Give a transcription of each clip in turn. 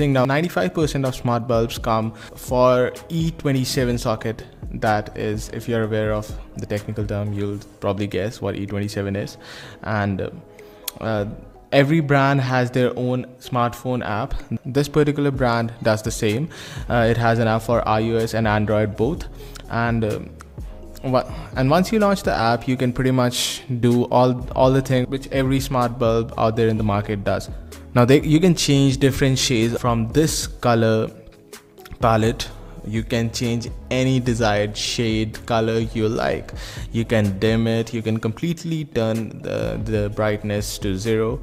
amazing. Now 95% of smart bulbs come for E27 socket. That is, if you're aware of the technical term, you'll probably guess what E27 is. And every brand has their own smartphone app. This particular brand does the same. It has an app for iOS and Android both. And once you launch the app, you can pretty much do all the things which every smart bulb out there in the market does. Now you can change different shades from this color palette. You can change any desired shade color you like. You can dim it, you can completely turn the brightness to zero,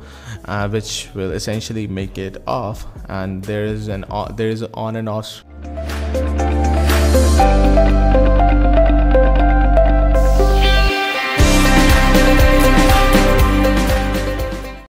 which will essentially make it off, and there is an on and off.